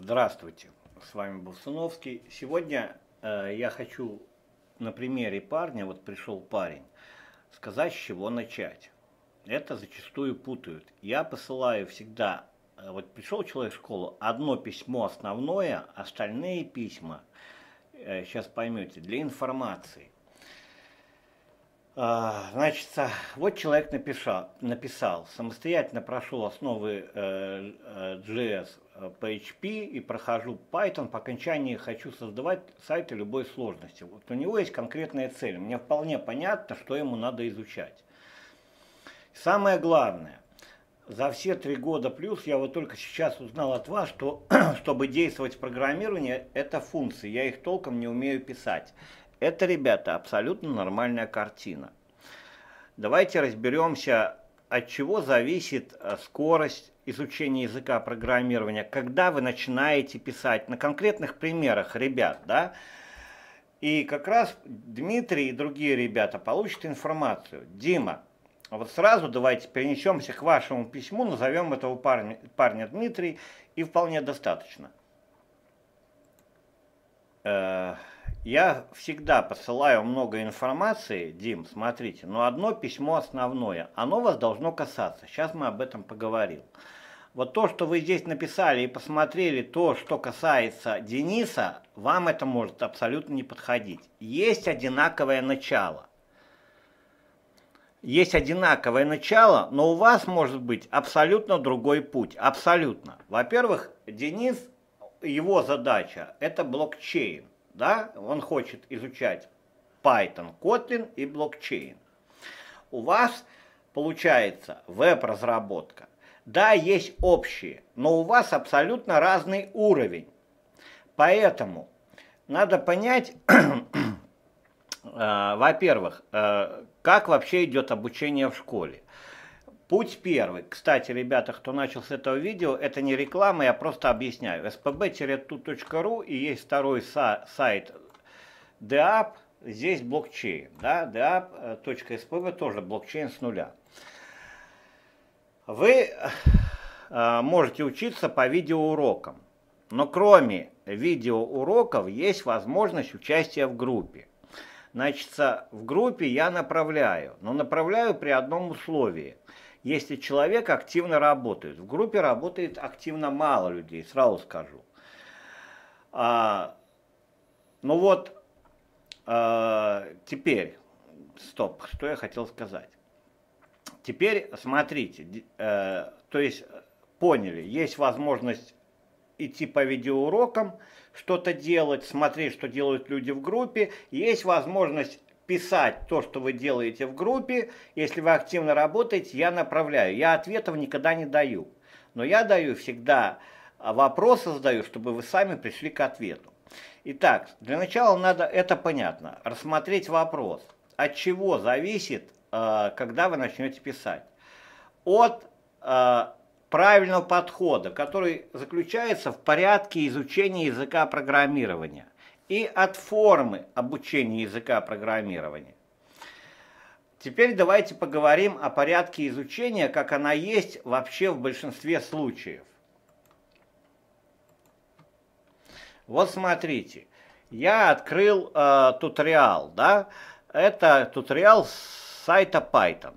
Здравствуйте, с вами Бовсуновский. Сегодня я хочу на примере парня, вот пришел парень, сказать, с чего начать. Это зачастую путают. Я посылаю всегда, вот пришел человек в школу, одно письмо основное, остальные письма, сейчас поймете, для информации. Значит, вот человек написал, самостоятельно прошел основы JS, PHP и прохожу Python, по окончании хочу создавать сайты любой сложности. Вот у него есть конкретная цель, мне вполне понятно, что ему надо изучать. Самое главное, за все 3 года плюс я вот только сейчас узнал от вас, что чтобы действовать в программировании, это функции, я их толком не умею писать. Это, ребята, абсолютно нормальная картина. Давайте разберемся, от чего зависит скорость изучения языка программирования, когда вы начинаете писать, на конкретных примерах, ребят, да? И как раз Дмитрий и другие ребята получат информацию. Дима, вот сразу давайте перенесемся к вашему письму, назовем этого парня Дмитрий, и вполне достаточно. Я всегда посылаю много информации, Дим, смотрите, но одно письмо основное, оно вас должно касаться, сейчас мы об этом поговорим. Вот то, что вы здесь написали и посмотрели, то, что касается Дениса, вам это может абсолютно не подходить. Есть одинаковое начало. Есть одинаковое начало, но у вас может быть абсолютно другой путь, абсолютно. Во-первых, Денис, его задача – это блокчейн. Да, он хочет изучать Python, Kotlin и блокчейн. У вас получается веб-разработка. Да, есть общие, но у вас абсолютно разный уровень. Поэтому надо понять, во-первых, как вообще идет обучение в школе. Путь первый. Кстати, ребята, кто начал с этого видео, это не реклама, я просто объясняю. spb-tut.ru и есть второй сайт DApp, здесь блокчейн. Да? DApp.spb тоже блокчейн с нуля. Вы можете учиться по видеоурокам, но кроме видеоуроков есть возможность участия в группе. Значит, в группе я направляю, но направляю при одном условии. Если человек активно работает, в группе работает активно мало людей, сразу скажу. Теперь, стоп, что я хотел сказать. Теперь смотрите, то есть поняли, есть возможность идти по видеоурокам, что-то делать, смотреть, что делают люди в группе, есть возможность писать то, что вы делаете в группе. Если вы активно работаете, я направляю. Я ответов никогда не даю. Но я даю всегда, вопросы задаю, чтобы вы сами пришли к ответу. Итак, для начала надо, это понятно, рассмотреть вопрос. От чего зависит, когда вы начнете писать? От правильного подхода, который заключается в порядке изучения языка программирования. И от формы обучения языка программирования. Теперь давайте поговорим о порядке изучения, как она есть вообще в большинстве случаев. Вот смотрите, я открыл туториал, да? Это туториал с сайта Python.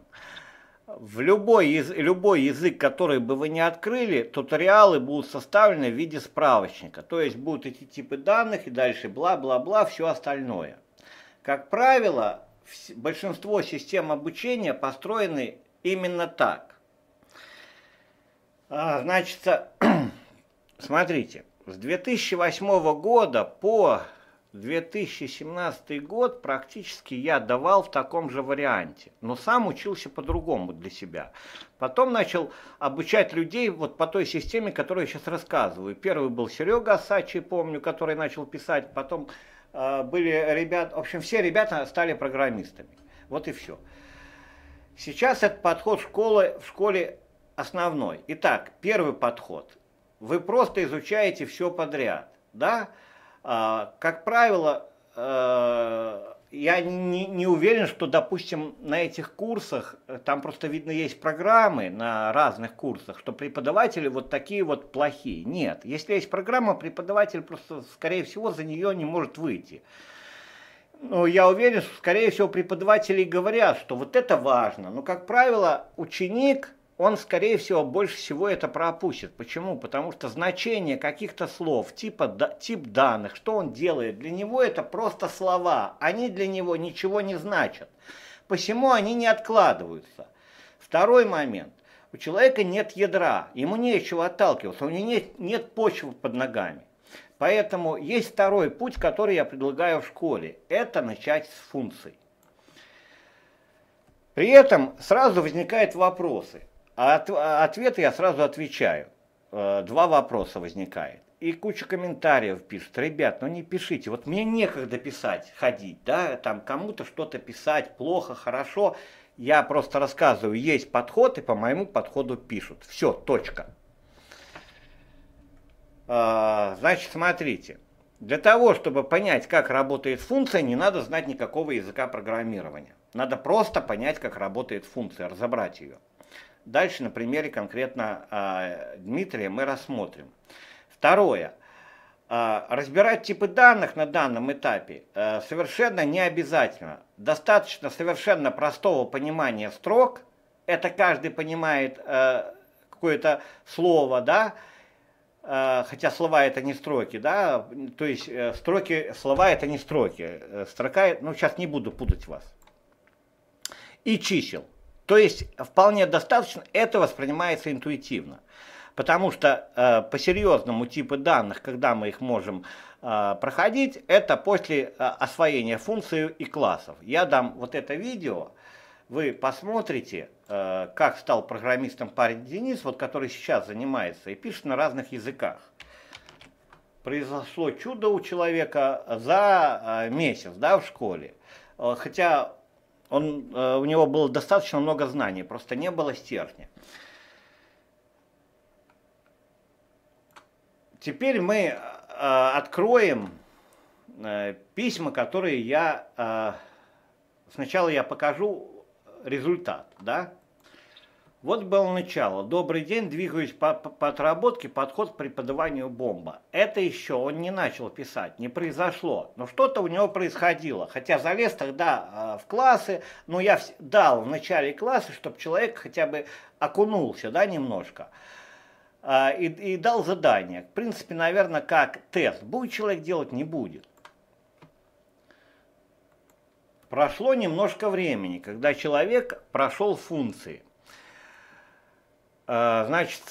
В любой язык, который бы вы не открыли, туториалы будут составлены в виде справочника. То есть будут эти типы данных и дальше бла-бла-бла, все остальное. Как правило, большинство систем обучения построены именно так. Значит, смотрите, с 2008 года по 2017 год практически я давал в таком же варианте, но сам учился по-другому для себя. Потом начал обучать людей вот по той системе, которую я сейчас рассказываю. Первый был Серега Осачий, помню, который начал писать, потом были ребята, в общем, все ребята стали программистами. Вот и все. Сейчас этот подход в школе основной. Итак, первый подход. Вы просто изучаете все подряд, да? Как правило, Я не уверен, что, допустим, на этих курсах, там просто видно есть программы на разных курсах, что преподаватели вот такие вот плохие. Нет, если есть программа, преподаватель просто, скорее всего, за нее не может выйти. Ну, я уверен, что, скорее всего, преподаватели говорят, что вот это важно. Но, как правило, ученик, он, скорее всего, больше всего это пропустит. Почему? Потому что значение каких-то слов, тип данных, что он делает, для него это просто слова. Они для него ничего не значат. Посему они не откладываются. Второй момент. У человека нет ядра, ему нечего отталкиваться, у него нет почвы под ногами. Поэтому есть второй путь, который я предлагаю в школе. Это начать с функций. При этом сразу возникают вопросы. А ответы я сразу отвечаю. Два вопроса возникает. И куча комментариев пишет. Ребят, ну не пишите. Вот мне некогда писать, ходить, да, там кому-то что-то писать, плохо, хорошо. Я просто рассказываю, есть подход, и по моему подходу пишут. Все, точка. Значит, смотрите. Для того, чтобы понять, как работает функция, не надо знать никакого языка программирования. Надо просто понять, как работает функция, разобрать ее. Дальше на примере конкретно Дмитрия мы рассмотрим. Второе. Разбирать типы данных на данном этапе совершенно не обязательно. Достаточно совершенно простого понимания строк. Это каждый понимает какое-то слово, да? Хотя слова это не строки, да? То есть строки, слова это не строки. Строка, ну сейчас не буду путать вас. И чисел. То есть вполне достаточно, это воспринимается интуитивно, потому что по-серьезному типы данных, когда мы их можем проходить, это после освоения функций и классов. Я дам вот это видео, вы посмотрите, как стал программистом парень Денис, вот, который сейчас занимается и пишет на разных языках. Произошло чудо у человека за месяц, да, в школе, хотя... у него было достаточно много знаний, просто не было стержня. Теперь мы откроем письма, которые я... сначала я покажу результат, да? Вот было начало. Добрый день, двигаюсь по отработке, подход к преподаванию бомба. Это еще он не начал писать, не произошло. Но что-то у него происходило. Хотя залез тогда в классы, но я дал в начале класса, чтобы человек хотя бы окунулся, да, немножко. И дал задание. В принципе, наверное, как тест. Будет человек делать, не будет. Прошло немножко времени, когда человек прошел функции. Значит,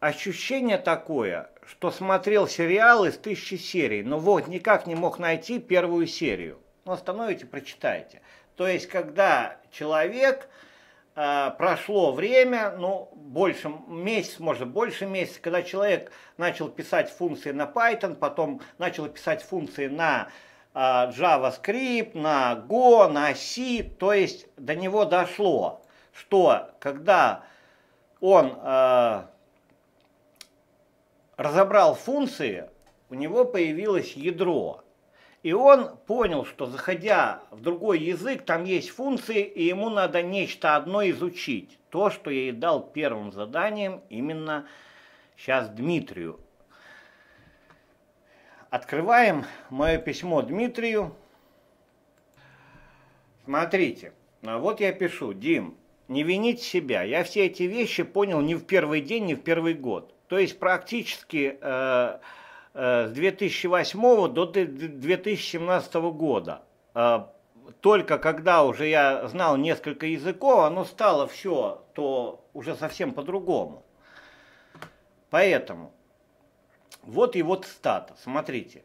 ощущение такое, что смотрел сериал из 1000 серий, но вот никак не мог найти первую серию. Ну, остановите, прочитайте. То есть, когда человек, прошло время, ну, больше месяца, может, больше месяца, когда человек начал писать функции на Python, потом начал писать функции на JavaScript, на Go, на C, то есть, до него дошло, что когда... он разобрал функции, у него появилось ядро. И он понял, что заходя в другой язык, там есть функции, и ему надо нечто одно изучить. То, что я и дал первым заданием именно сейчас Дмитрию. Открываем мое письмо Дмитрию. Смотрите, вот я пишу: Дим, не винить себя. Я все эти вещи понял не в первый день, не в первый год. То есть практически с 2008 до 2017 года. Только когда уже я знал несколько языков, оно стало все, то уже совсем по-другому. Поэтому вот его цитата. Смотрите.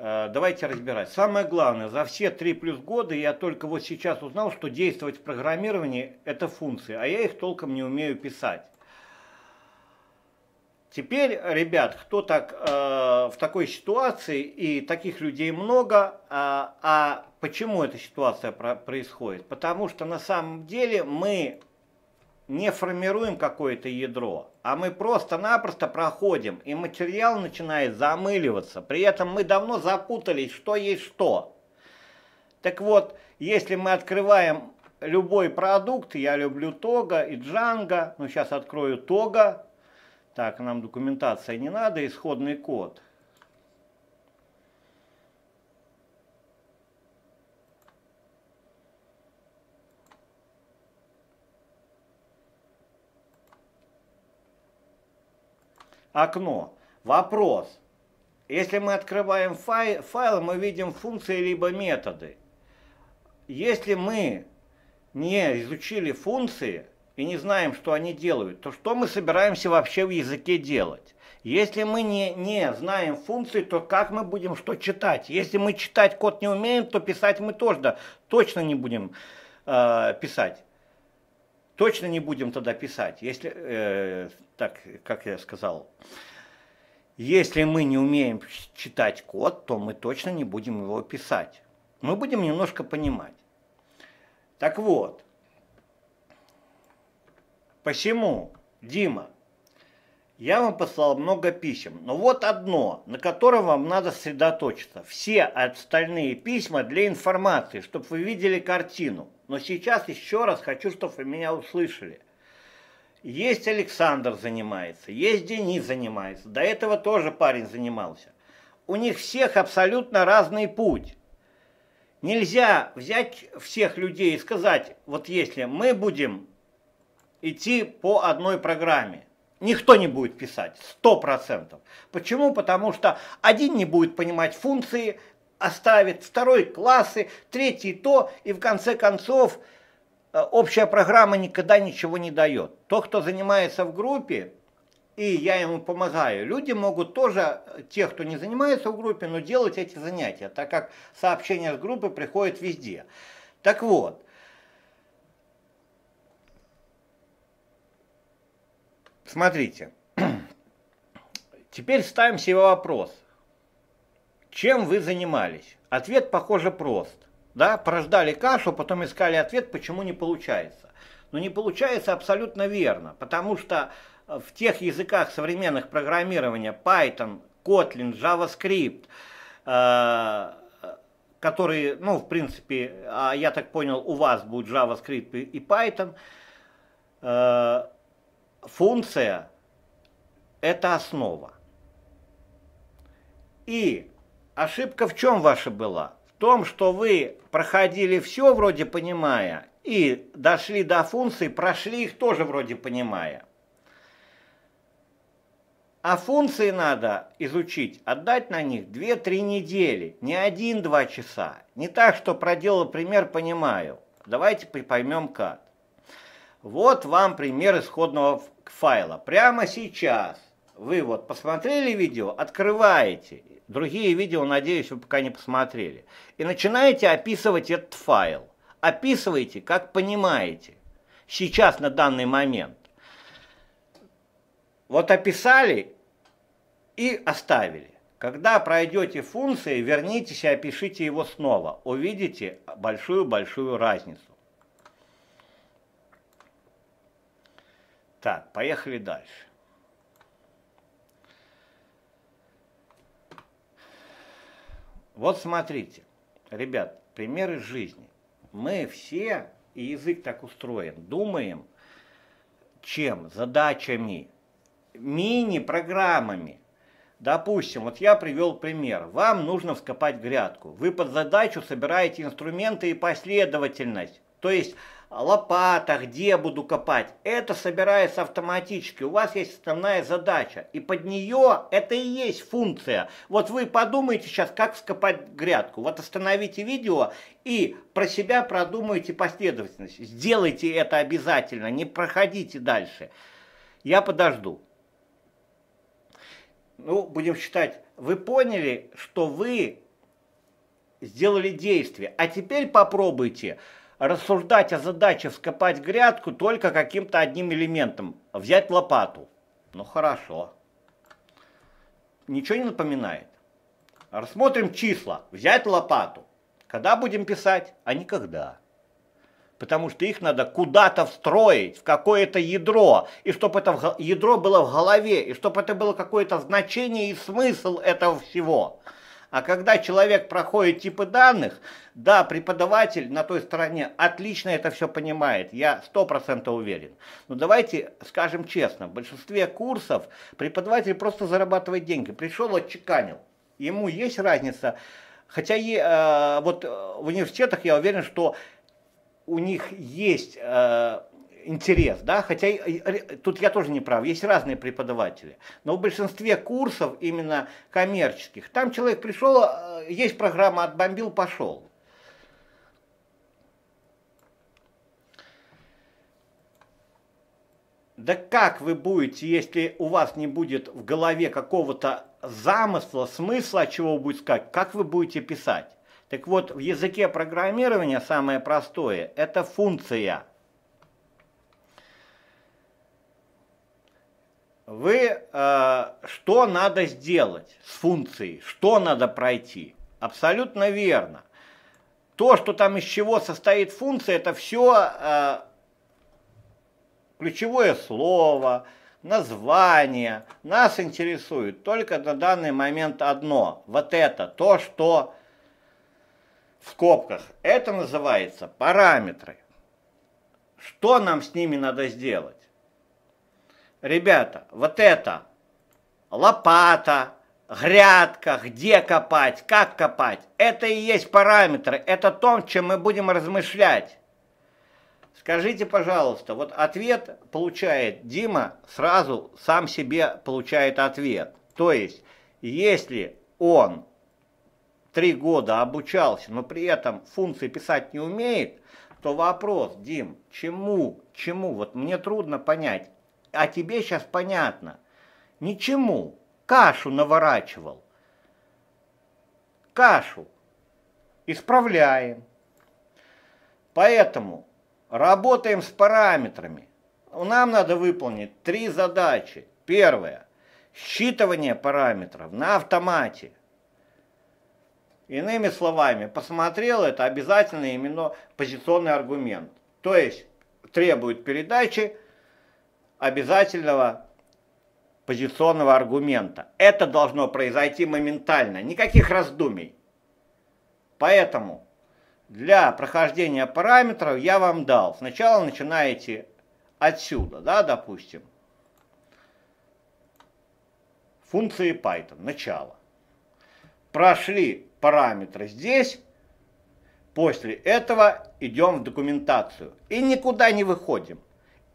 Давайте разбирать. Самое главное, за все 3+ года я только вот сейчас узнал, что действовать в программировании – это функции, а я их толком не умею писать. Теперь, ребят, кто так в такой ситуации, и таких людей много, а почему эта ситуация происходит? Потому что на самом деле мы не формируем какое-то ядро, а мы просто-напросто проходим, и материал начинает замыливаться. При этом мы давно запутались, что есть что. Так вот, если мы открываем любой продукт, я люблю Toga и Django, ну сейчас открою Toga, так, нам документация не надо, исходный код. Окно. Вопрос. Если мы открываем файл, мы видим функции либо методы. Если мы не изучили функции и не знаем, что они делают, то что мы собираемся вообще в языке делать? Если мы не знаем функции, то как мы будем что читать? Если мы читать код не умеем, то писать мы тоже точно не будем писать. Точно не будем тогда писать, если, так, как я сказал, если мы не умеем читать код, то мы точно не будем его писать. Мы будем немножко понимать. Так вот, посему, Дима, я вам послал много писем, но вот одно, на котором вам надо сосредоточиться. Все остальные письма для информации, чтобы вы видели картину. Но сейчас еще раз хочу, чтобы вы меня услышали. Есть Александр занимается, есть Денис занимается, до этого тоже парень занимался. У них всех абсолютно разный путь. Нельзя взять всех людей и сказать, вот если мы будем идти по одной программе, никто не будет писать, 100%. Почему? Потому что один не будет понимать функции, оставит, второй классы, третий то, и в конце концов общая программа никогда ничего не дает. Тот, кто занимается в группе, и я ему помогаю, люди могут тоже, те, кто не занимается в группе, но делать эти занятия, так как сообщения с группы приходят везде. Так вот. Смотрите, теперь ставим себе вопрос, чем вы занимались? Ответ, похоже, прост. Да? Порождали кашу, потом искали ответ, почему не получается. Но не получается абсолютно верно, потому что в тех языках современных программирования Python, Kotlin, JavaScript, которые, ну, в принципе, я так понял, у вас будет JavaScript и Python, функция – это основа. И ошибка в чем ваша была? В том, что вы проходили все вроде понимая, и дошли до функций, прошли их тоже вроде понимая. А функции надо изучить, отдать на них 2-3 недели, не 1-2 часа. Не так, что проделал пример, понимаю. Давайте поймем как. Вот вам пример исходного файла. Прямо сейчас вы вот посмотрели видео, открываете. Другие видео, надеюсь, вы пока не посмотрели. И начинаете описывать этот файл. Описываете, как понимаете. Сейчас, на данный момент. Вот описали и оставили. Когда пройдете функции, вернитесь и опишите его снова. Увидите большую-большую разницу. Так, поехали дальше. Вот смотрите, ребят, примеры жизни. Мы все, и язык так устроен, думаем, чем? Задачами, мини-программами. Допустим, вот я привел пример. Вам нужно вскопать грядку. Вы под задачу собираете инструменты и последовательность. То есть... лопата, где буду копать, это собирается автоматически. У вас есть основная задача, и под нее это и есть функция. Вот вы подумаете сейчас, как вскопать грядку. Вот остановите видео и про себя продумайте последовательность. Сделайте это обязательно, не проходите дальше. Я подожду. Ну, будем считать, вы поняли, что вы сделали действие, а теперь попробуйте рассуждать о задаче вскопать грядку только каким-то одним элементом. Взять лопату. Ну хорошо. Ничего не напоминает. Рассмотрим числа. Взять лопату. Когда будем писать? А никогда. Потому что их надо куда-то встроить, в какое-то ядро. И чтобы это ядро было в голове. И чтобы это было какое-то значение и смысл этого всего. А когда человек проходит типы данных, да, преподаватель на той стороне отлично это все понимает, я 100% уверен. Но давайте скажем честно, в большинстве курсов преподаватель просто зарабатывает деньги. Пришел, отчеканил. Ему есть разница. Хотя вот в университетах я уверен, что у них есть интерес, да, хотя тут я тоже не прав, есть разные преподаватели, но в большинстве курсов именно коммерческих, там человек пришел, есть программа, отбомбил, пошел. Да как вы будете, если у вас не будет в голове какого-то замысла, смысла, от чего вы будете искать, как вы будете писать? Так вот, в языке программирования самое простое – это функция. Что надо сделать с функцией, что надо пройти? Абсолютно верно. То, что там из чего состоит функция, это все ключевое слово, название. Нас интересует только на данный момент одно. Вот это, то, что в скобках. Это называется параметры. Что нам с ними надо сделать? Ребята, вот это лопата, грядка, где копать, как копать. Это и есть параметры, это то, чем мы будем размышлять. Скажите, пожалуйста, вот ответ получает Дима, сразу сам себе получает ответ. То есть, если он 3 года обучался, но при этом функции писать не умеет, то вопрос, Дим, чему, вот мне трудно понять. А тебе сейчас понятно. Ничему. Кашу наворачивал. Кашу. Исправляем. Поэтому работаем с параметрами. Нам надо выполнить 3 задачи. Первое. Считывание параметров на автомате. Иными словами, посмотрел, это обязательно именно позиционный аргумент. То есть требует передачи обязательного позиционного аргумента. Это должно произойти моментально, никаких раздумий. Поэтому для прохождения параметров я вам дал. Сначала начинаете отсюда, да, допустим. Функции Python, начало. Прошли параметры здесь. После этого идем в документацию. И никуда не выходим.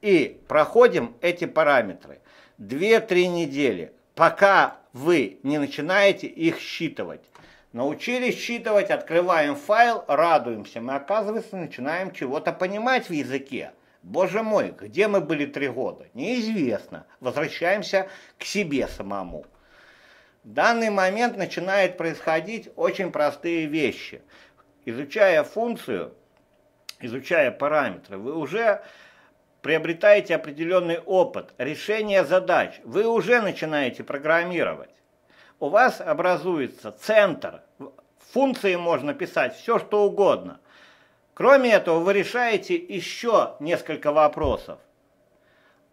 И проходим эти параметры 2-3 недели, пока вы не начинаете их считывать. Научились считывать, открываем файл, радуемся. Мы, оказывается, начинаем чего-то понимать в языке. Боже мой, где мы были 3 года? Неизвестно. Возвращаемся к себе самому. В данный момент начинают происходить очень простые вещи. Изучая функцию, изучая параметры, вы уже приобретаете определенный опыт, решение задач. Вы уже начинаете программировать. У вас образуется центр. Функции можно писать все, что угодно. Кроме этого, вы решаете еще несколько вопросов,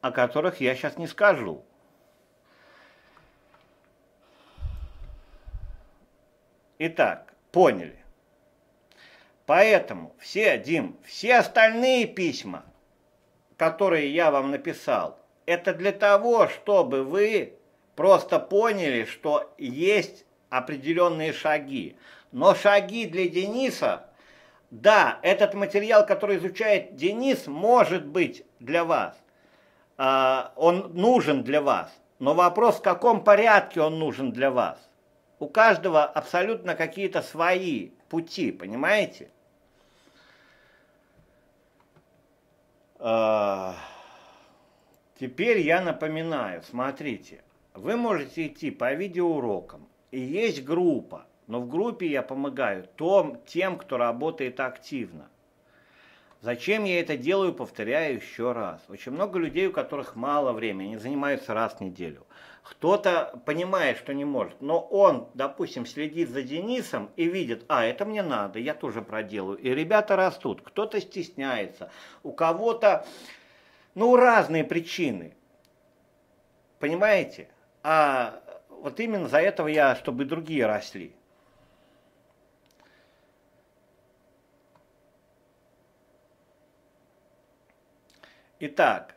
о которых я сейчас не скажу. Итак, поняли. Поэтому все, Дим, все остальные письма, которые я вам написал, это для того, чтобы вы просто поняли, что есть определенные шаги. Но шаги для Дениса, да, этот материал, который изучает Денис, может быть для вас, он нужен для вас. Но вопрос, в каком порядке он нужен для вас. У каждого абсолютно какие-то свои пути, понимаете? Теперь я напоминаю, смотрите, вы можете идти по видеоурокам, и есть группа, но в группе я помогаю тем, кто работает активно. Зачем я это делаю, повторяю еще раз. Очень много людей, у которых мало времени, они занимаются раз в неделю. Кто-то понимает, что не может, но он, допустим, следит за Денисом и видит, это мне надо, я тоже проделаю. И ребята растут, кто-то стесняется, у кого-то, разные причины. Понимаете? А вот именно за этого я, чтобы другие росли. Итак,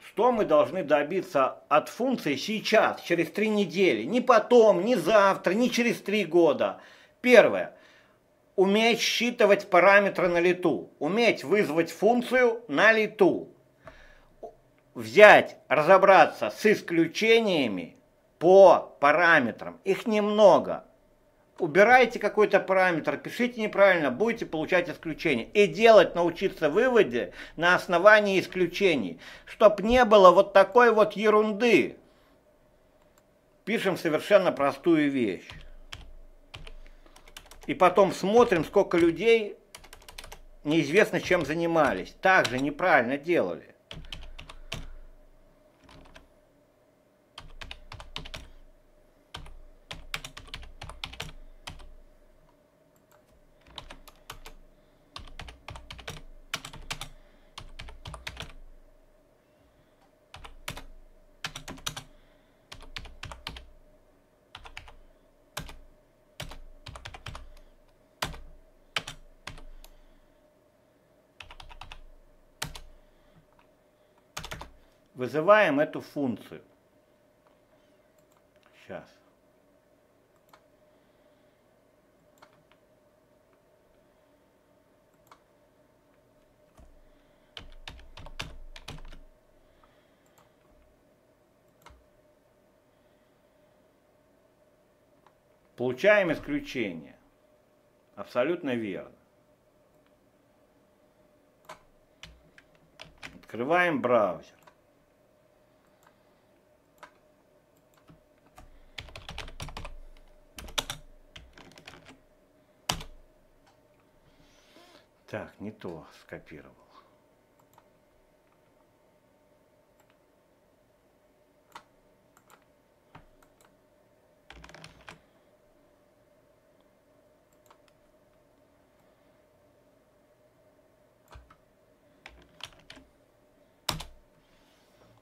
что мы должны добиться от функции сейчас, через 3 недели, не потом, не завтра, не через 3 года? Первое. Уметь считывать параметры на лету, уметь вызвать функцию на лету, взять, разобраться с исключениями по параметрам. Их немного. Убирайте какой-то параметр, пишите неправильно, будете получать исключения. И делать, научиться выводы на основании исключений, чтобы не было вот такой вот ерунды. Пишем совершенно простую вещь. И потом смотрим, сколько людей неизвестно чем занимались. Также неправильно делали. Вызываем эту функцию. Сейчас. Получаем исключение. Абсолютно верно. Открываем браузер. Так, не то скопировал.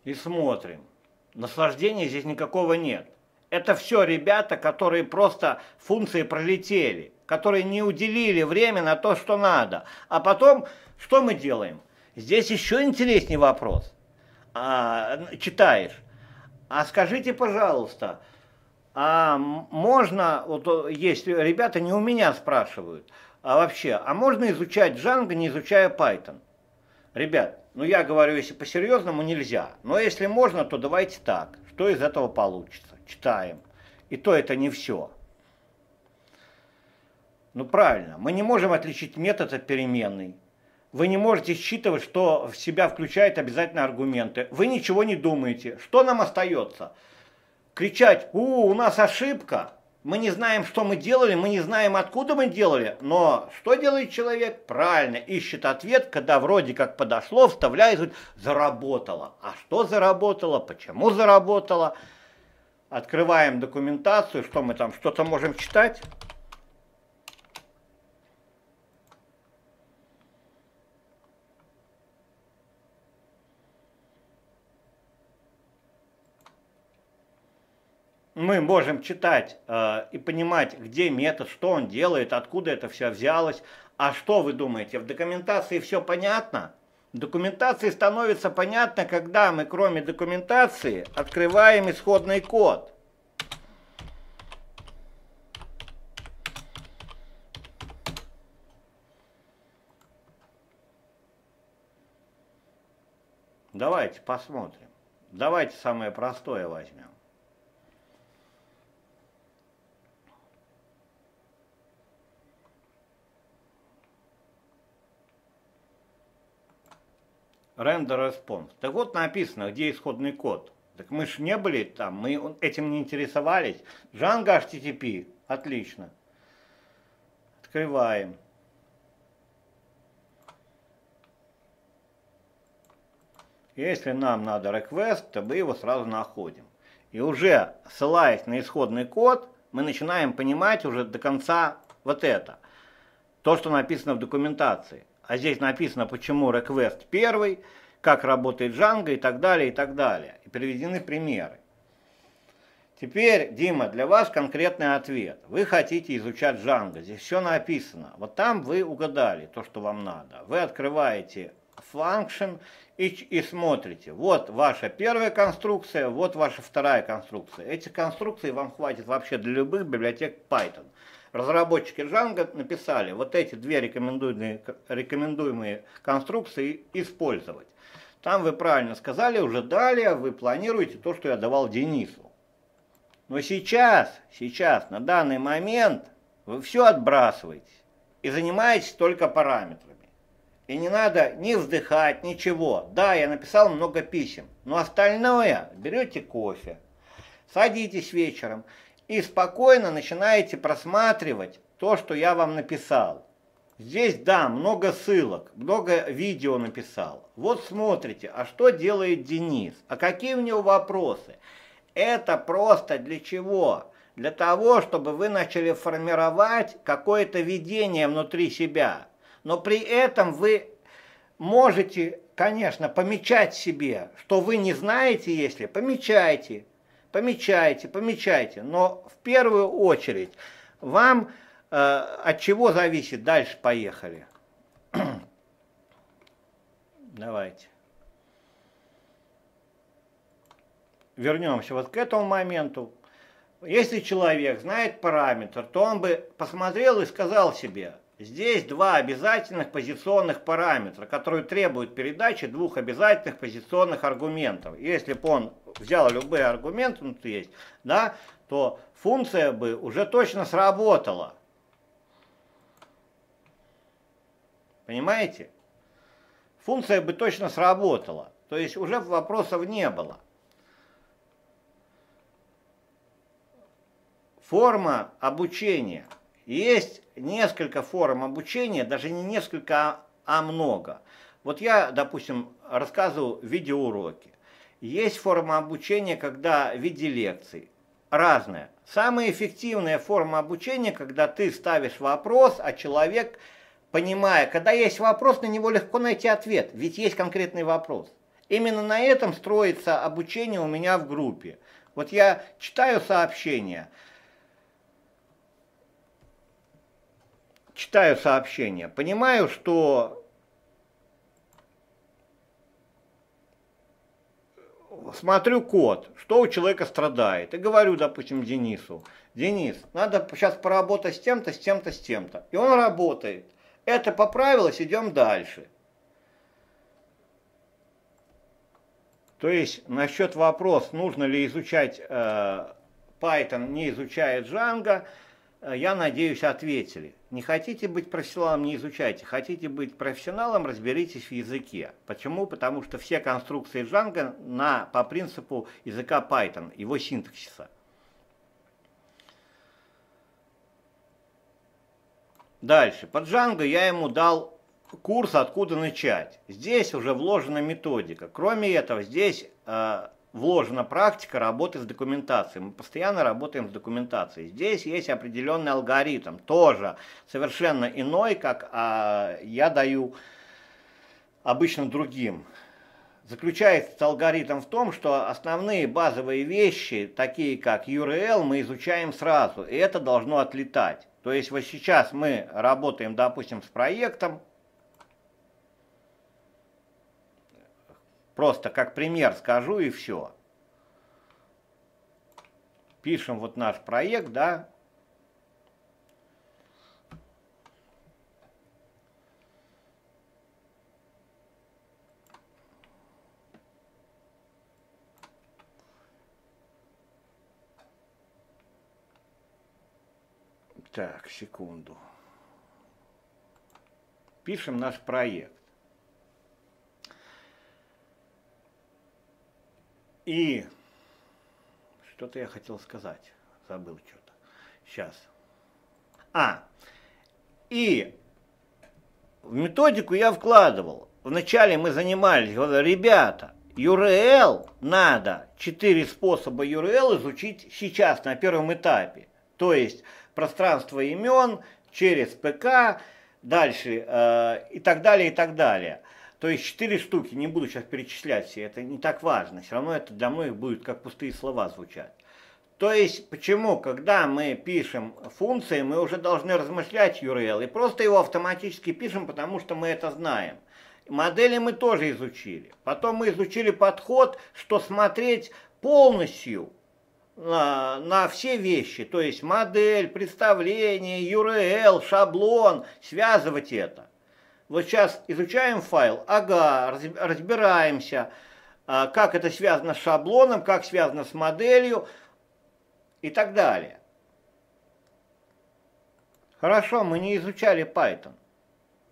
И смотрим. Наслаждения здесь никакого нет. Это все ребята, которые просто функции пролетели, которые не уделили время на то, что надо. А потом, что мы делаем? Здесь еще интереснее вопрос. Читаешь. А скажите, пожалуйста, а можно, вот есть ребята, не у меня спрашивают, а вообще, а можно изучать Django, не изучая Python? Ребят, ну я говорю, если по-серьезному, нельзя. Но если можно, то давайте так. Что из этого получится? Читаем. И то это не все. Ну правильно, мы не можем отличить метод от переменной. Вы не можете считывать, что в себя включает обязательно аргументы. Вы ничего не думаете. Что нам остается? Кричать: у нас ошибка. Мы не знаем, что мы делали, мы не знаем, откуда мы делали. Но что делает человек? Правильно, ищет ответ, когда вроде как подошло, вставляет, говорит: заработало. А что заработало? Почему заработало? Открываем документацию, что мы там, что-то можем читать. Мы можем читать и понимать, где метод, что он делает, откуда это все взялось. А что вы думаете, в документации все понятно? В документации становится понятно, когда мы, кроме документации, открываем исходный код. Давайте посмотрим. Давайте самое простое возьмем. Render response. Так вот написано, где исходный код. Так мы ж не были там, мы этим не интересовались. Django HTTP. Отлично. Открываем. Если нам надо request, то мы его сразу находим. И уже ссылаясь на исходный код, мы начинаем понимать уже до конца вот это. То, что написано в документации. А здесь написано, почему request первый, как работает Django и так далее, и так далее. И приведены примеры. Теперь, Дима, для вас конкретный ответ. Вы хотите изучать Django, здесь все написано. Вот там вы угадали то, что вам надо. Вы открываете function и смотрите. Вот ваша первая конструкция, вот ваша вторая конструкция. Этих конструкций вам хватит вообще для любых библиотек Python. Разработчики Django написали вот эти две рекомендуемые конструкции использовать. Там вы правильно сказали, уже далее вы планируете то, что я давал Денису. Но сейчас, на данный момент вы все отбрасываете и занимаетесь только параметрами. И не надо ни вздыхать, ничего. Да, я написал много писем, но остальное берете кофе, садитесь вечером и спокойно начинаете просматривать то, что я вам написал. Здесь, да, много ссылок, много видео написал. Вот смотрите, а что делает Денис? А какие у него вопросы? Это просто для чего? Для того, чтобы вы начали формировать какое-то видение внутри себя. Но при этом вы можете, конечно, помечать себе, что вы не знаете, если помечайте. Но в первую очередь вам от чего зависит, дальше поехали. Давайте. Вернемся вот к этому моменту. Если человек знает параметр, то он бы посмотрел и сказал себе, здесь два обязательных позиционных параметра, которые требуют передачи двух обязательных позиционных аргументов. Если бы он взял любые аргументы, ну, то есть, да, то функция бы уже точно сработала. Понимаете? Функция бы точно сработала. То есть уже вопросов не было. Форма обучения. Есть несколько форм обучения, даже не несколько, а много. Вот я, допустим, рассказываю видеоуроки. Есть форма обучения, когда в виде лекций. Разная. Самая эффективная форма обучения, когда ты ставишь вопрос, а человек, понимая, когда есть вопрос, на него легко найти ответ, ведь есть конкретный вопрос. Именно на этом строится обучение у меня в группе. Вот я читаю сообщения. Понимаю, что смотрю код, что у человека страдает. И говорю, допустим, Денису: Денис, надо сейчас поработать с тем-то, с тем-то, с тем-то. И он работает. Это поправилось, идем дальше. То есть, насчет вопроса, нужно ли изучать Python, не изучая Django, я надеюсь, ответили. Не хотите быть профессионалом, не изучайте. Хотите быть профессионалом, разберитесь в языке. Почему? Потому что все конструкции Django по принципу языка Python, его синтаксиса. Дальше. По Django я ему дал курс, откуда начать. Здесь уже вложена методика. Кроме этого, здесь вложена практика работы с документацией. Мы постоянно работаем с документацией. Здесь есть определенный алгоритм, тоже совершенно иной, как я даю обычно другим. Заключается алгоритм в том, что основные базовые вещи, такие как URL, мы изучаем сразу, и это должно отлетать. То есть вот сейчас мы работаем, допустим, с проектом, просто как пример скажу и все. Пишем вот наш проект, да. Так, секунду. Пишем наш проект. И что-то я хотел сказать, забыл что-то. Сейчас. И в методику я вкладывал. Вначале мы занимались, говорили, ребята, URL надо, 4 способа URL изучить сейчас на первом этапе. То есть пространство имен, через ПК, дальше и так далее, и так далее. То есть 4 штуки, не буду сейчас перечислять все, это не так важно, все равно это для многих будет как пустые слова звучать. То есть почему, когда мы пишем функции, мы уже должны размышлять URL и просто его автоматически пишем, потому что мы это знаем. Модели мы тоже изучили. Потом мы изучили подход, что смотреть полностью на все вещи, то есть модель, представление, URL, шаблон, связывать это. Вот сейчас изучаем файл, ага, разбираемся, как это связано с шаблоном, как связано с моделью и так далее. Хорошо, мы не изучали Python.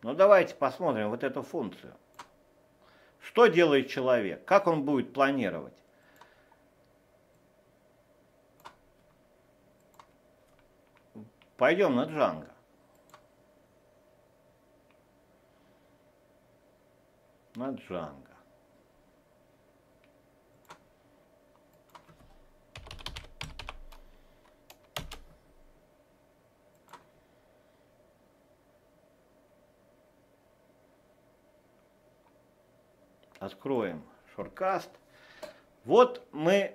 Но давайте посмотрим вот эту функцию. Что делает человек? Как он будет планировать? Пойдем на Django. На Django. Откроем шорткаст. Вот мы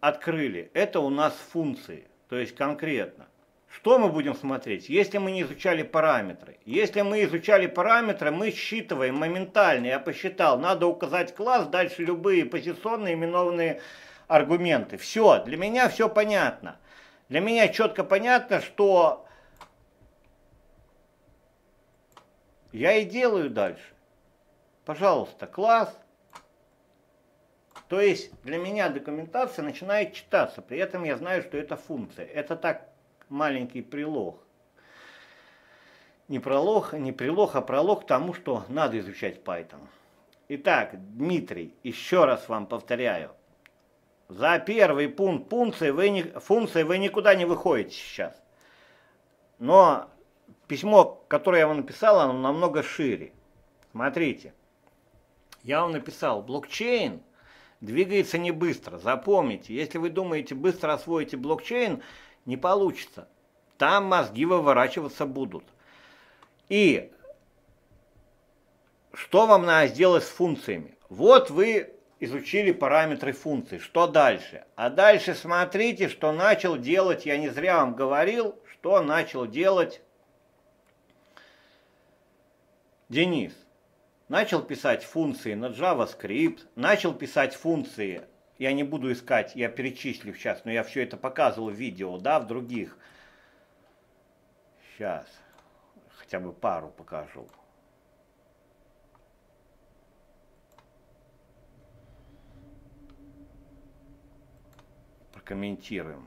открыли. Это у нас функции. То есть конкретно. Что мы будем смотреть, если мы не изучали параметры? Если мы изучали параметры, мы считываем моментально. Я посчитал, надо указать класс, дальше любые позиционные именованные аргументы. Все, для меня все понятно. Для меня четко понятно, что я и делаю дальше. Пожалуйста, класс. То есть для меня документация начинает читаться. При этом я знаю, что это функция. Это так, маленький прилог. Не прилог, а пролог к тому, что надо изучать Python. Итак, Дмитрий, еще раз вам повторяю. За первый пункт функции вы никуда не выходите сейчас. Но письмо, которое я вам написал, оно намного шире. Смотрите, я вам написал, блокчейн двигается не быстро. Запомните, если вы думаете, быстро освоите блокчейн, не получится. Там мозги выворачиваться будут. И что вам надо сделать с функциями? Вот вы изучили параметры функций. Что дальше? А дальше смотрите, что начал делать, я не зря вам говорил, что начал делать Денис. Начал писать функции на JavaScript, начал писать функции, я не буду искать, я перечислю сейчас, но я все это показывал в видео, да, в других. Сейчас, хотя бы пару покажу. Прокомментируем.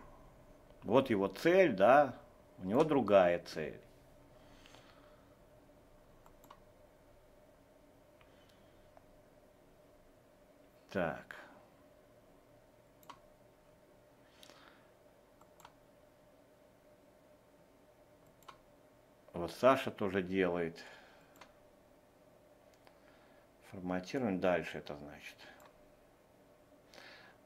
Вот его цель, да, у него другая цель. Так. Вот Саша тоже делает. Форматируем дальше, это значит.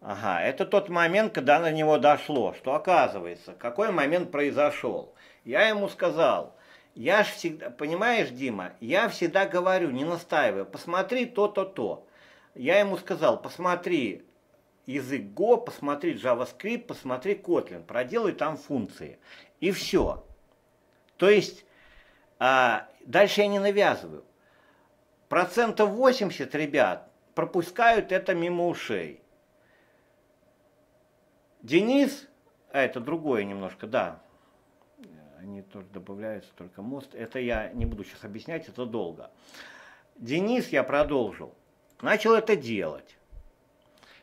Ага, это тот момент, когда на него дошло, что оказывается, какой момент произошел. Я ему сказал, я ж всегда, понимаешь, Дима, я всегда говорю, не настаиваю, посмотри то-то-то. Я ему сказал, посмотри язык Go, посмотри JavaScript, посмотри Kotlin, проделай там функции. И все. То есть, дальше я не навязываю. 80%, ребят, пропускают это мимо ушей. Денис, а это другое немножко, да. Они тоже добавляются, только мост. Это я не буду сейчас объяснять, это долго. Денис, я продолжил. Начал это делать.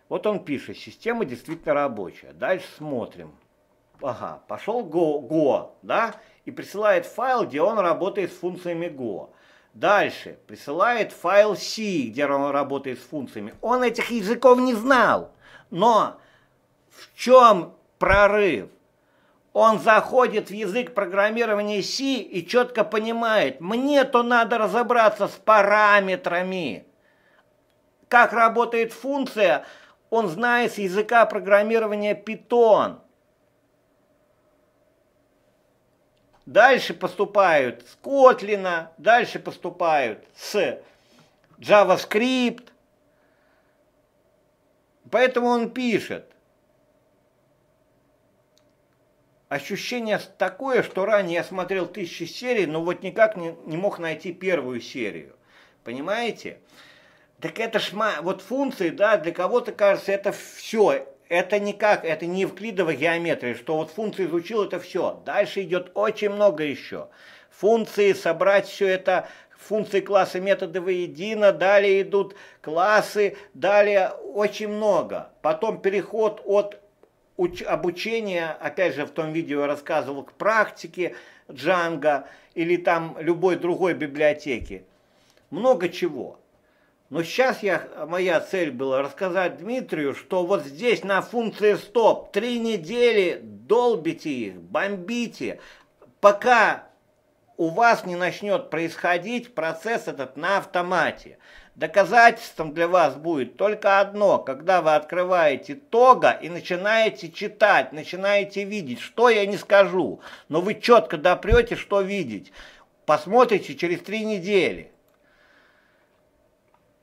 Вот он пишет, система действительно рабочая. Дальше смотрим. Ага, пошел Go, да, и присылает файл, где он работает с функциями Go. Дальше присылает файл C, где он работает с функциями. Он этих языков не знал. Но в чем прорыв? Он заходит в язык программирования C и четко понимает, мне-то надо разобраться с параметрами. Как работает функция, он знает с языка программирования Python. Дальше поступают с Kotlin, дальше поступают с JavaScript. Поэтому он пишет. Ощущение такое, что ранее я смотрел 1000 серий, но вот никак не мог найти первую серию. Понимаете? Так это ж, вот функции, да, для кого-то кажется, это все. Это никак, это не евклидовая геометрия, что вот функции изучил, это все. Дальше идет очень много еще. Функции, собрать все это, функции, классы, методы воедино, далее идут классы, далее очень много. Потом переход от обучения, опять же в том видео я рассказывал, к практике Django или там любой другой библиотеки. Много чего. Но сейчас моя цель была рассказать Дмитрию, что вот здесь на функции стоп 3 недели долбите их, бомбите, пока у вас не начнет происходить процесс этот на автомате. Доказательством для вас будет только одно, когда вы открываете Toga и начинаете читать, начинаете видеть, что я не скажу, но вы четко допрете, что видеть. Посмотрите через 3 недели.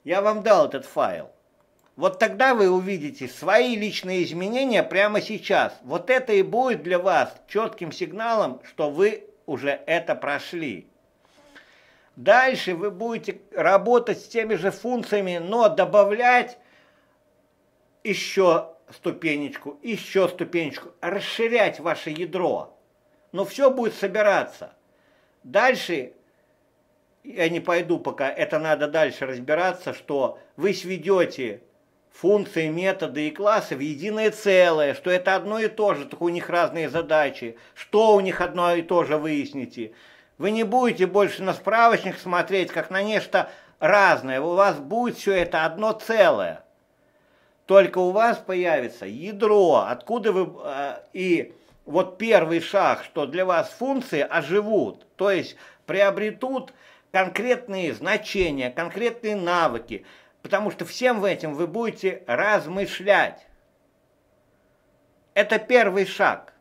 Я вам дал этот файл. Вот тогда вы увидите свои личные изменения прямо сейчас. Вот это и будет для вас четким сигналом, что вы уже это прошли. Дальше вы будете работать с теми же функциями, но добавлять еще ступенечку, расширять ваше ядро. Но все будет собираться. Дальше... Я не пойду пока, это надо дальше разбираться, что вы сведете функции, методы и классы в единое целое, что это одно и то же, только у них разные задачи, что у них одно и то же выясните. Вы не будете больше на справочник смотреть, как на нечто разное, у вас будет все это одно целое. Только у вас появится ядро, откуда вы... и вот первый шаг, что для вас функции оживут, то есть приобретут... конкретные значения, конкретные навыки, потому что всем этим вы будете размышлять. Это первый шаг.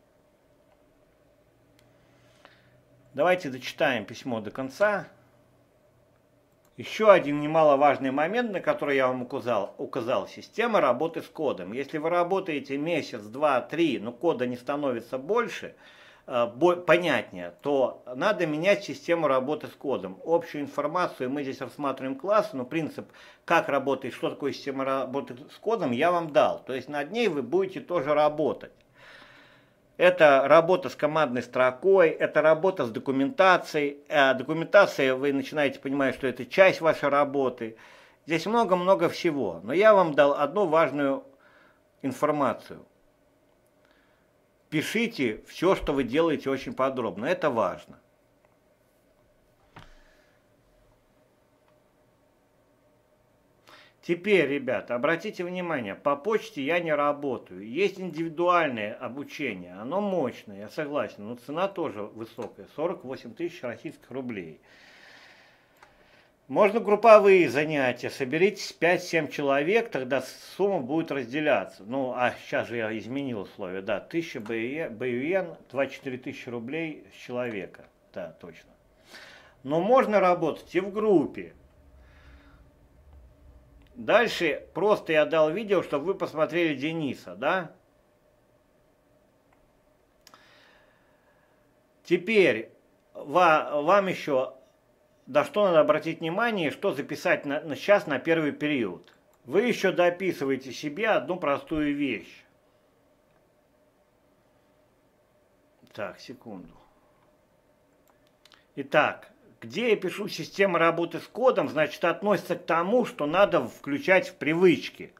Давайте дочитаем письмо до конца. Еще один немаловажный момент, на который я вам указал, система работы с кодом. Если вы работаете месяц, два, три, но кода не становится больше, понятнее, то надо менять систему работы с кодом. Общую информацию, мы здесь рассматриваем классы, но принцип, как работает, что такое система работы с кодом, я вам дал. То есть над ней вы будете тоже работать. Это работа с командной строкой, это работа с документацией. Документация, вы начинаете понимать, что это часть вашей работы. Здесь много-много всего, но я вам дал одну важную информацию. Пишите все, что вы делаете, очень подробно. Это важно. Теперь, ребята, обратите внимание, по почте я не работаю. Есть индивидуальное обучение, оно мощное, я согласен, но цена тоже высокая, 48 000 российских рублей. Можно групповые занятия, соберитесь 5-7 человек, тогда сумма будет разделяться. Ну, а сейчас же я изменил условия, да, 1000 БЮН, 24 тысячи рублей с человека, да, точно. Но можно работать и в группе. Дальше просто я дал видео, чтобы вы посмотрели Дениса, да. Теперь вам еще... Да, что надо обратить внимание, что записать сейчас на первый период. Вы еще дописываете себе одну простую вещь. Так, секунду. Итак, где я пишу система работы с кодом, значит, относится к тому, что надо включать в привычки.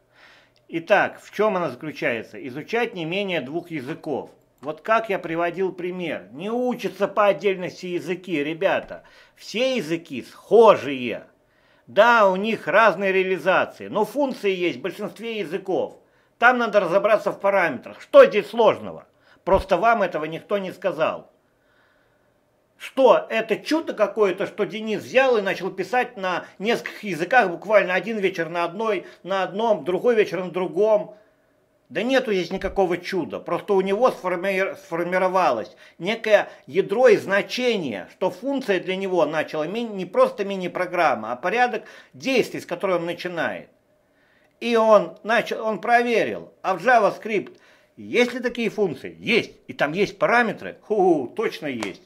Итак, в чем она заключается? Изучать не менее 2 языков. Вот как я приводил пример. Не учатся по отдельности языки, ребята. Все языки схожие. Да, у них разные реализации, но функции есть в большинстве языков. Там надо разобраться в параметрах. Что здесь сложного? Просто вам этого никто не сказал. Что, это чудо какое-то, что Денис взял и начал писать на нескольких языках, буквально один вечер на одном, другой вечер на другом. Да нету здесь никакого чуда, просто у него сформировалось некое ядро и значение, что функция для него начала не просто мини-программа, а порядок действий, с которой он начинает. И он проверил, а в JavaScript есть ли такие функции? Есть, и там есть параметры? Точно есть.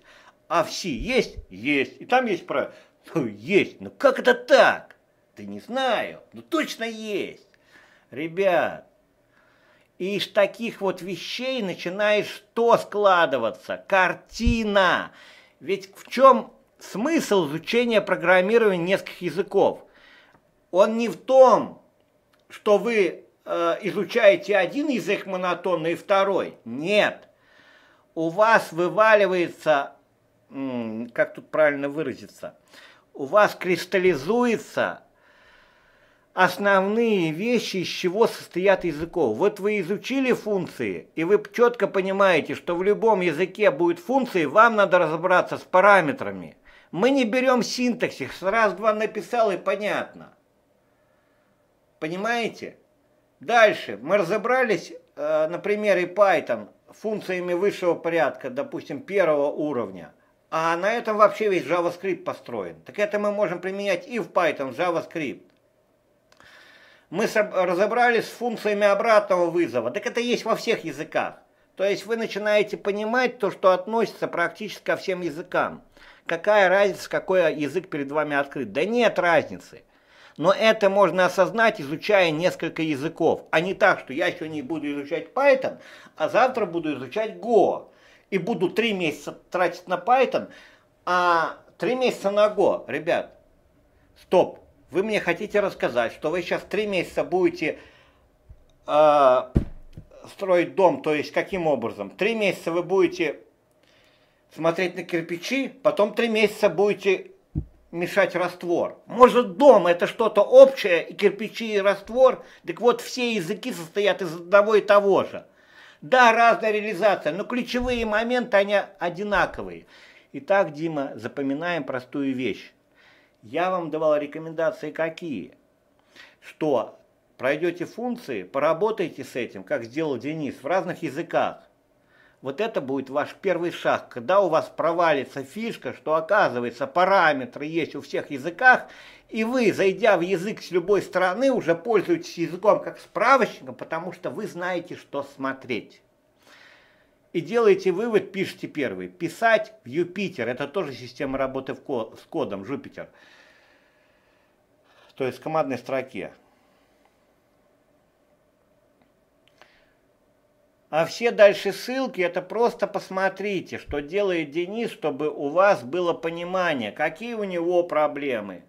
А в C есть? Есть, и там есть параметры. Есть, ну как это так? Да не знаю, ну точно есть. Ребят, из таких вот вещей начинает что складываться? Картина. Ведь в чем смысл изучения программирования нескольких языков? Он не в том, что вы изучаете один язык монотонно и второй. Нет. У вас вываливается, как тут правильно выразиться, у вас кристаллизуется основные вещи, из чего состоят языков. Вот вы изучили функции, и вы четко понимаете, что в любом языке будет функции, вам надо разобраться с параметрами. Мы не берем синтаксис, раз-два написал и понятно. Понимаете? Дальше мы разобрались, например, и Python функциями высшего порядка, допустим, первого уровня. А на этом вообще весь JavaScript построен. Так это мы можем применять и в Python, в JavaScript. Мы разобрались с функциями обратного вызова. Так это есть во всех языках. То есть вы начинаете понимать то, что относится практически ко всем языкам. Какая разница, какой язык перед вами открыт? Да нет разницы. Но это можно осознать, изучая несколько языков. А не так, что я сегодня буду изучать Python, а завтра буду изучать Go. И буду 3 месяца тратить на Python, а 3 месяца на Go. Ребят, стоп. Вы мне хотите рассказать, что вы сейчас 3 месяца будете строить дом, то есть каким образом? 3 месяца вы будете смотреть на кирпичи, потом 3 месяца будете мешать раствор. Может, дом это что-то общее, и кирпичи, и раствор? Так вот, все языки состоят из одного и того же. Да, разная реализация, но ключевые моменты, они одинаковые. Итак, Дима, запоминаем простую вещь. Я вам давал рекомендации какие? Что пройдете функции, поработайте с этим, как сделал Денис, в разных языках. Вот это будет ваш первый шаг, когда у вас провалится фишка, что оказывается параметры есть у всех языках, и вы, зайдя в язык с любой стороны, уже пользуетесь языком как справочником, потому что вы знаете, что смотреть. И делаете вывод, пишите первый. Писать в Юпитер, это тоже система работы с кодом, Jupyter. То есть в командной строке. А все дальше ссылки, это просто посмотрите, что делает Денис, чтобы у вас было понимание, какие у него проблемы.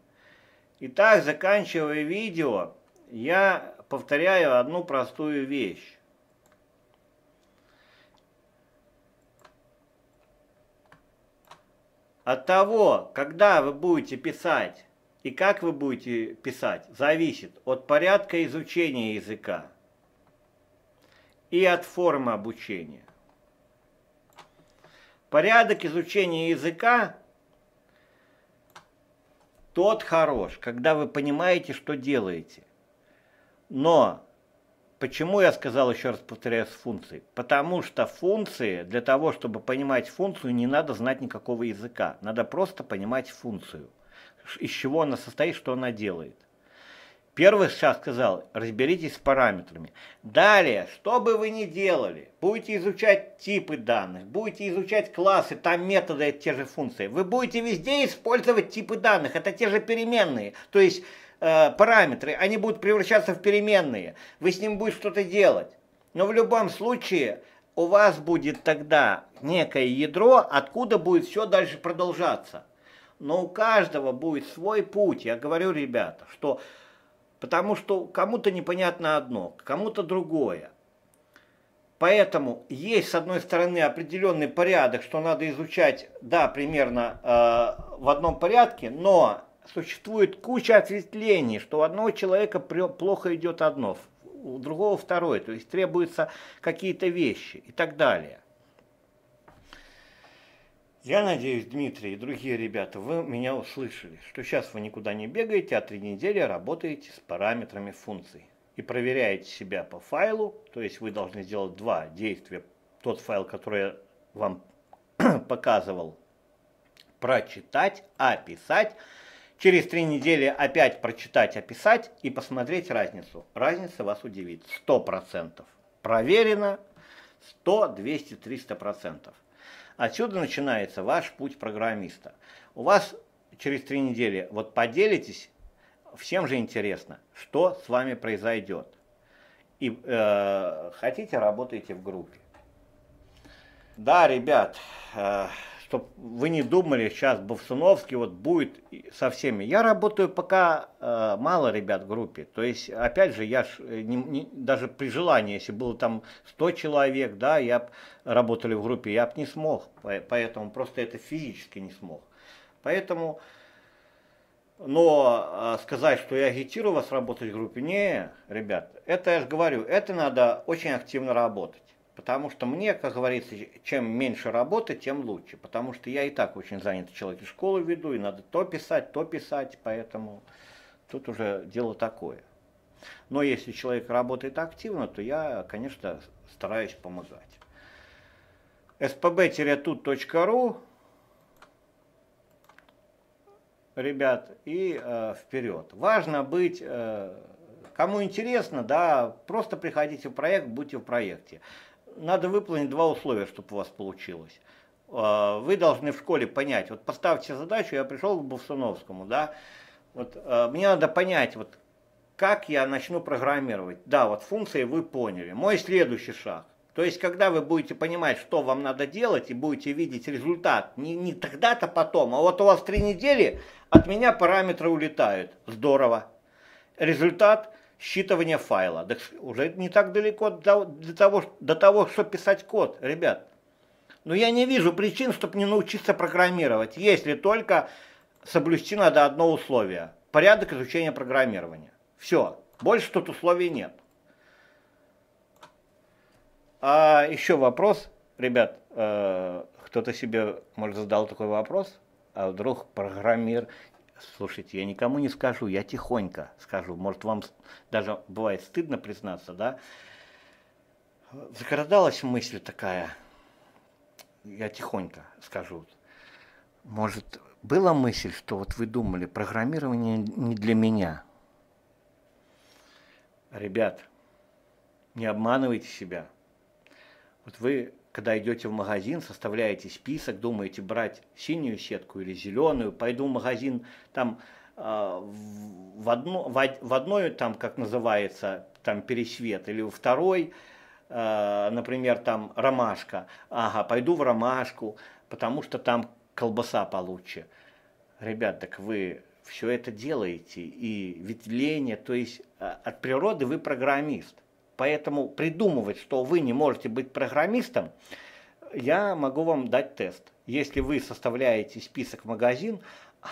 Итак, заканчивая видео, я повторяю одну простую вещь. От того, когда вы будете писать и как вы будете писать, зависит от порядка изучения языка и от формы обучения. Порядок изучения языка тот хорош, когда вы понимаете, что делаете. Но почему я сказал, еще раз повторяю, с функцией? Потому что функции, для того, чтобы понимать функцию, не надо знать никакого языка. Надо просто понимать функцию, из чего она состоит, что она делает. Первый шаг сказал, разберитесь с параметрами. Далее, что бы вы ни делали, будете изучать типы данных, будете изучать классы, там методы, это те же функции. Вы будете везде использовать типы данных, это те же переменные, то есть параметры, они будут превращаться в переменные. Вы с ним будете что-то делать. Но в любом случае у вас будет тогда некое ядро, откуда будет все дальше продолжаться. Но у каждого будет свой путь. Я говорю, ребята, что... Потому что кому-то непонятно одно, кому-то другое. Поэтому есть, с одной стороны, определенный порядок, что надо изучать, да, примерно в одном порядке, но существует куча ответвлений, что у одного человека плохо идет одно, у другого второе, то есть требуются какие-то вещи и так далее. Я надеюсь, Дмитрий и другие ребята, вы меня услышали, что сейчас вы никуда не бегаете, а 3 недели работаете с параметрами функций. И проверяете себя по файлу, то есть вы должны сделать 2 действия. Тот файл, который я вам показывал, прочитать, описать. Через 3 недели опять прочитать, описать и посмотреть разницу. Разница вас удивит. 100%. Проверено 100, 200, 300%. Отсюда начинается ваш путь программиста. У вас через 3 недели вот поделитесь, всем же интересно, что с вами произойдет. И хотите, работайте в группе. Да, ребят, чтобы вы не думали, сейчас Бовсуновский вот будет со всеми. Я работаю пока мало ребят в группе. То есть, опять же, я даже при желании, если было там 100 человек, да, я б работали в группе, я бы не смог. Поэтому просто это физически не смог. Поэтому... Но сказать, что я агитирую вас работать в группе, не, ребят, это я же говорю, это надо очень активно работать. Потому что мне, как говорится, чем меньше работы, тем лучше. Потому что я и так очень занятый человек, и школу веду, и надо то писать, поэтому тут уже дело такое. Но если человек работает активно, то я, конечно, стараюсь помогать. spb-tut.ru, ребят, и вперед. Важно быть, кому интересно, да, просто приходите в проект, будьте в проекте. Надо выполнить 2 условия, чтобы у вас получилось. Вы должны в школе понять, вот поставьте задачу, я пришел к Бовсуновскому, да, вот мне надо понять, вот как я начну программировать. Да, вот функции вы поняли. Мой следующий шаг. То есть, когда вы будете понимать, что вам надо делать, и будете видеть результат, не тогда-то потом, а вот у вас 3 недели, от меня параметры улетают. Здорово. Результат считывания файла. Так уже не так далеко до того, чтобы писать код, ребят. Но я не вижу причин, чтобы не научиться программировать, если только соблюсти надо 1 условие. Порядок изучения программирования. Все. Больше тут условий нет. А еще вопрос, ребят, кто-то себе, может, задал такой вопрос, а вдруг программир, слушайте, я никому не скажу, я тихонько скажу, может, вам даже бывает стыдно признаться, да? Закрадалась мысль такая, я тихонько скажу, может, была мысль, что вот вы думали, программирование не для меня? Ребят, не обманывайте себя. Вот вы, когда идете в магазин, составляете список, думаете, брать синюю сетку или зеленую, пойду в магазин, там, в одной, там, как называется, там, пересвет, или во второй, например, там, ромашка, ага, пойду в ромашку, потому что там колбаса получше. Ребят, так вы все это делаете, и ветвление, то есть от природы вы программист. Поэтому придумывать, что вы не можете быть программистом, я могу вам дать тест. Если вы составляете список в магазин,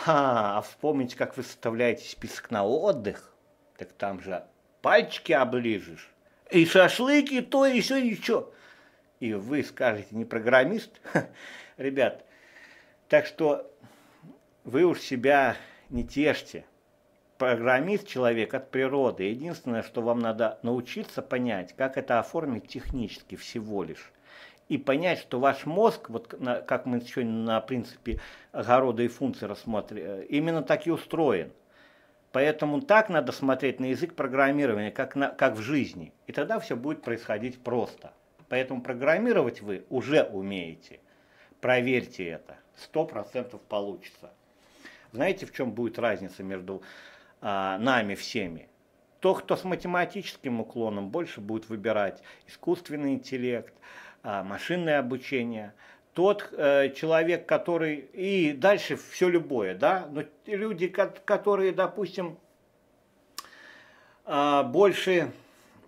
а вспомните, как вы составляете список на отдых, так там же пальчики оближешь, и шашлыки, и то, и все, и что. И вы скажете, не программист? Ребят, так что вы уж себя не тешьте. Программист человек от природы. Единственное, что вам надо научиться понять, как это оформить технически всего лишь. И понять, что ваш мозг, вот как мы сегодня на принципе огорода и функций рассмотрели, именно так и устроен. Поэтому так надо смотреть на язык программирования, как в жизни. И тогда все будет происходить просто. Поэтому программировать вы уже умеете. Проверьте это. 100% получится. Знаете, в чем будет разница между... нами всеми. То, кто с математическим уклоном, больше будет выбирать искусственный интеллект, машинное обучение. Тот человек, который... И дальше все любое, да? Но люди, которые, допустим, больше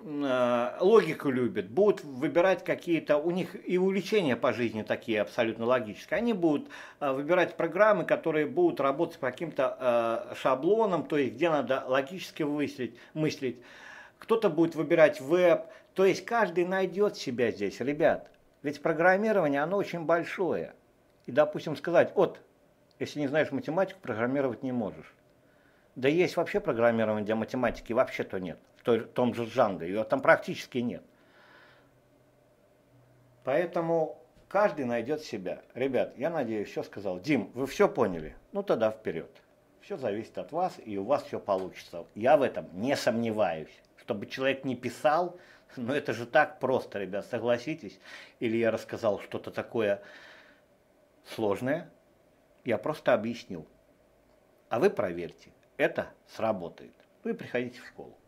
логику любят, будут выбирать какие-то... У них и увлечения по жизни такие абсолютно логические. Они будут выбирать программы, которые будут работать по каким-то шаблонам, то есть где надо логически мыслить. Кто-то будет выбирать веб. То есть каждый найдет себя здесь, ребят. Ведь программирование, оно очень большое. И, допустим, сказать, вот, если не знаешь математику, программировать не можешь. Да есть вообще программирование для математики, вообще-то нет. В том же Django, ее там практически нет. Поэтому каждый найдет себя. Ребят, я надеюсь, все сказал. Дим, вы все поняли? Ну тогда вперед. Все зависит от вас, и у вас все получится. Я в этом не сомневаюсь. Чтобы человек не писал, но это же так просто, ребят, согласитесь. Или я рассказал что-то такое сложное, я просто объяснил. А вы проверьте, это сработает. Ну и приходите в школу.